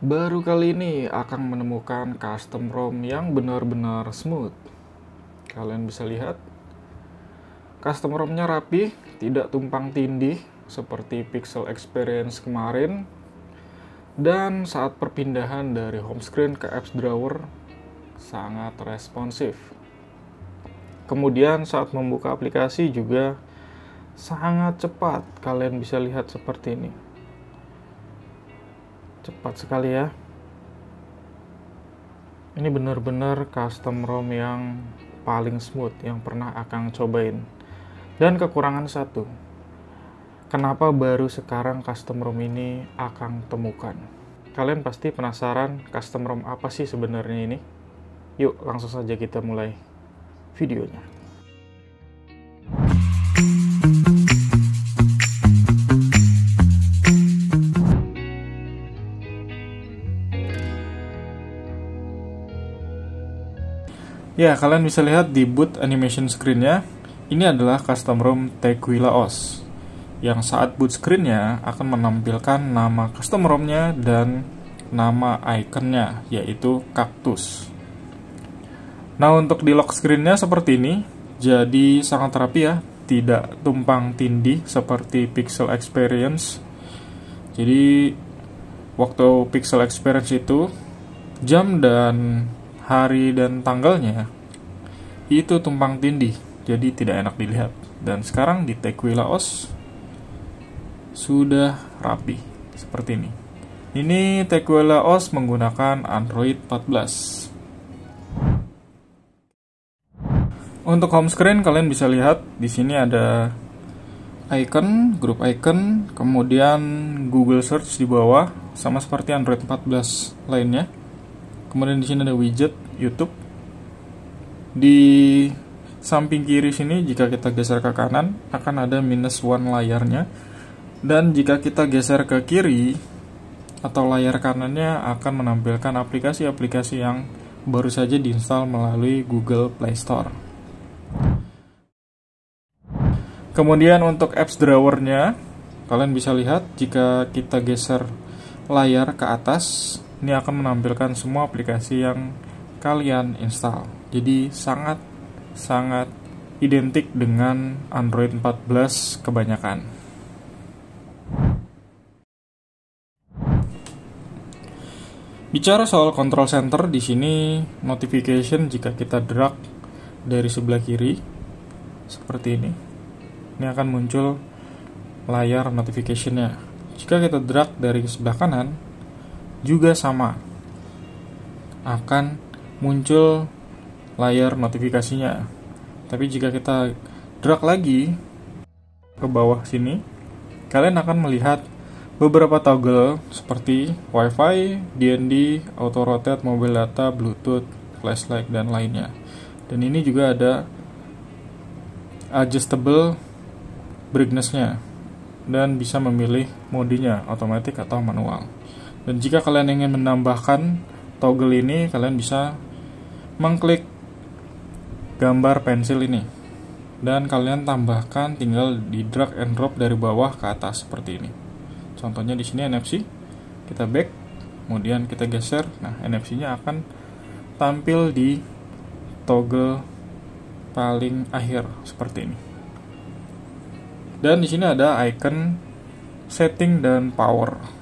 Baru kali ini akan menemukan custom ROM yang benar-benar smooth. Kalian bisa lihat, custom ROM-nya rapi, tidak tumpang tindih seperti Pixel Experience kemarin. Dan saat perpindahan dari home screen ke apps drawer sangat responsif. Kemudian saat membuka aplikasi juga sangat cepat, kalian bisa lihat seperti ini. Cepat sekali ya. Ini benar-benar custom ROM yang paling smooth yang pernah Akang cobain. Dan kekurangan satu, kenapa baru sekarang custom ROM ini Akang temukan? Kalian pasti penasaran custom ROM apa sih sebenarnya ini? Yuk langsung saja kita mulai videonya. Ya, kalian bisa lihat di boot animation screen-nya, ini adalah custom ROM Tequila OS, yang saat boot screen-nya akan menampilkan nama custom ROM-nya dan nama icon-nya, yaitu kaktus. Nah, untuk di lock screen-nya seperti ini, jadi sangat rapi ya, tidak tumpang tindih seperti Pixel Experience. Jadi, waktu Pixel Experience itu, jam dan hari dan tanggalnya itu tumpang tindih, jadi tidak enak dilihat. Dan sekarang di Tequila OS sudah rapi seperti ini. Ini Tequila OS menggunakan Android 14. Untuk home screen kalian bisa lihat di sini ada icon, grup icon, kemudian Google search di bawah sama seperti Android 14 lainnya. Kemudian di sini ada widget YouTube. Di samping kiri sini jika kita geser ke kanan akan ada -1 layarnya. Dan jika kita geser ke kiri atau layar kanannya akan menampilkan aplikasi-aplikasi yang baru saja diinstal melalui Google Play Store. Kemudian untuk apps drawer-nya kalian bisa lihat jika kita geser layar ke atas, ini akan menampilkan semua aplikasi yang kalian install. Jadi sangat identik dengan Android 14 kebanyakan. Bicara soal control center, di sini notification jika kita drag dari sebelah kiri seperti ini. Ini akan muncul layar notification-nya. Jika kita drag dari sebelah kanan, juga sama, akan muncul layar notifikasinya. Tapi jika kita drag lagi ke bawah sini, kalian akan melihat beberapa toggle seperti Wi-Fi, DND, auto rotate, mobile data, Bluetooth, flashlight, dan lainnya. Dan ini juga ada adjustable brightness-nya dan bisa memilih modenya otomatis atau manual. Dan jika kalian ingin menambahkan toggle ini, kalian bisa mengklik gambar pensil ini. Dan kalian tambahkan tinggal di drag and drop dari bawah ke atas seperti ini. Contohnya di sini NFC, kita back, kemudian kita geser. Nah, NFC-nya akan tampil di toggle paling akhir seperti ini. Dan di sini ada icon setting dan power.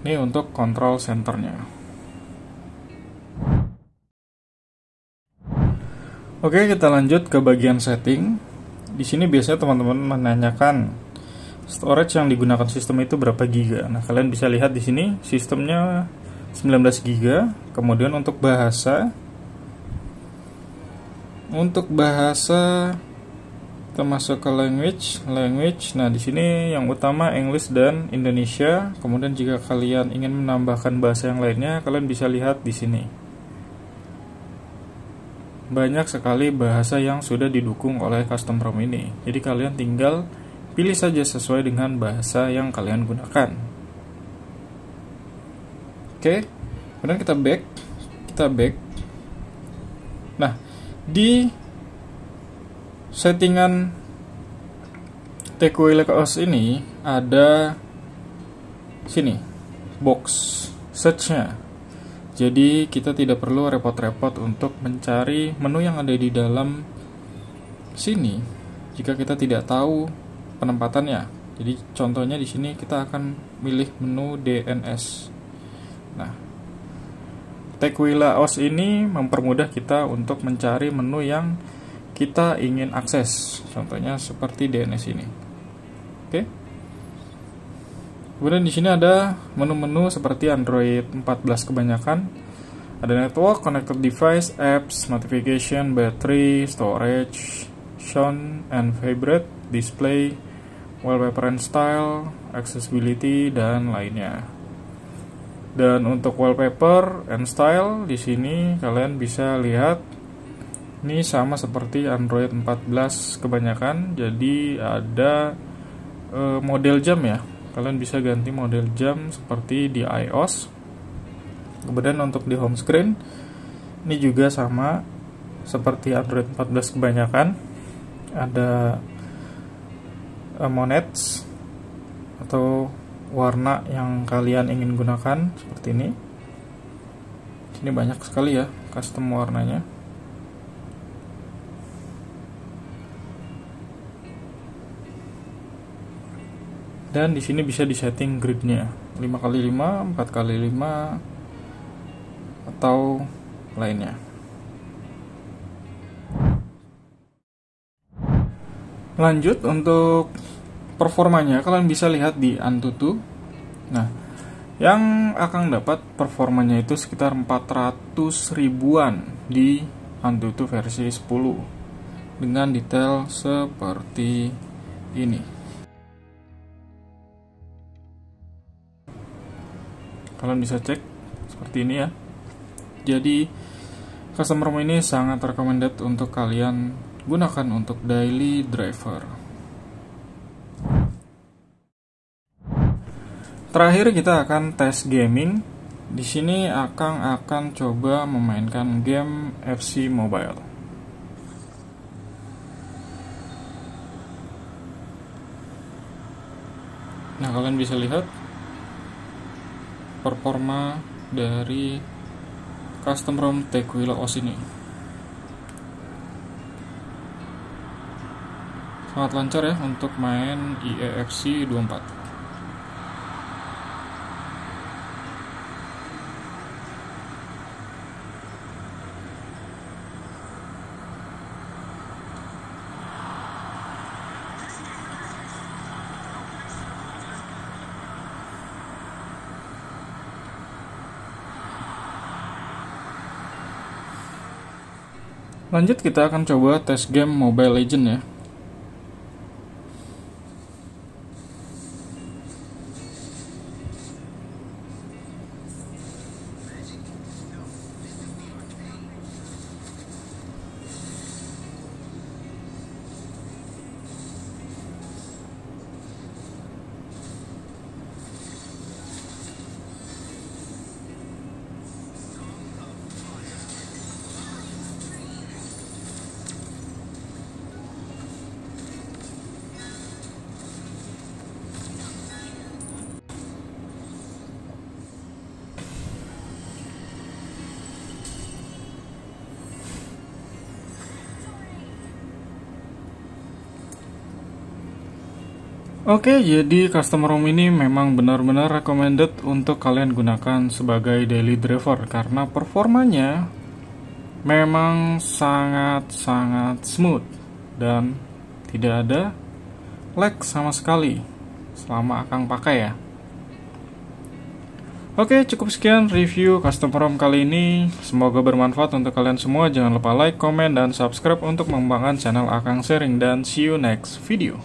Ini untuk control centernya. Oke, kita lanjut ke bagian setting. Di sini biasanya teman-teman menanyakan storage yang digunakan sistem itu berapa giga. Nah, kalian bisa lihat di sini sistemnya 19 giga. Kemudian untuk bahasa termasuk ke language. Nah, di sini yang utama English dan Indonesia. Kemudian jika kalian ingin menambahkan bahasa yang lainnya, kalian bisa lihat di sini. Banyak sekali bahasa yang sudah didukung oleh custom ROM ini. Jadi kalian tinggal pilih saja sesuai dengan bahasa yang kalian gunakan. Oke. Kemudian kita back. Nah, di settingan Tequila OS ini ada sini box search-nya. Jadi kita tidak perlu repot-repot untuk mencari menu yang ada di dalam sini jika kita tidak tahu penempatannya. Jadi contohnya di sini kita akan milih menu DNS. Nah, Tequila OS ini mempermudah kita untuk mencari menu yang kita ingin akses. Contohnya seperti DNS ini. Oke. Kemudian di sini ada menu-menu seperti Android 14 kebanyakan. Ada network, connected device, apps, notification, battery, storage, sound and vibrate, display, wallpaper and style, accessibility, dan lainnya. Dan untuk wallpaper and style di sini kalian bisa lihat ini sama seperti Android 14 kebanyakan. Jadi ada model jam ya. Kalian bisa ganti model jam seperti di iOS. Kemudian untuk di home screen ini juga sama seperti Android 14 kebanyakan, ada monets atau warna yang kalian ingin gunakan seperti ini. Ini banyak sekali ya custom warnanya. Dan di sini bisa disetting gridnya 5x5, 4x5 atau lainnya. Lanjut untuk performanya, kalian bisa lihat di Antutu. Nah, yang akan dapat performanya itu sekitar 400 ribuan di Antutu versi 10 dengan detail seperti ini. Kalian bisa cek seperti ini ya. Jadi custom ROM ini sangat recommended untuk kalian gunakan untuk daily driver. Terakhir kita akan tes gaming. Di sini Akang akan coba memainkan game FC Mobile. Nah, kalian bisa lihat performa dari custom ROM Tequila OS ini sangat lancar ya untuk main EAFC 24. Lanjut kita akan coba tes game Mobile Legends ya. Oke, jadi custom ROM ini memang benar-benar recommended untuk kalian gunakan sebagai daily driver karena performanya memang sangat-sangat smooth dan tidak ada lag sama sekali selama Akang pakai ya. Oke, cukup sekian review custom ROM kali ini. Semoga bermanfaat untuk kalian semua. Jangan lupa like, comment, dan subscribe untuk mengembangkan channel Akang Sharing, dan see you next video.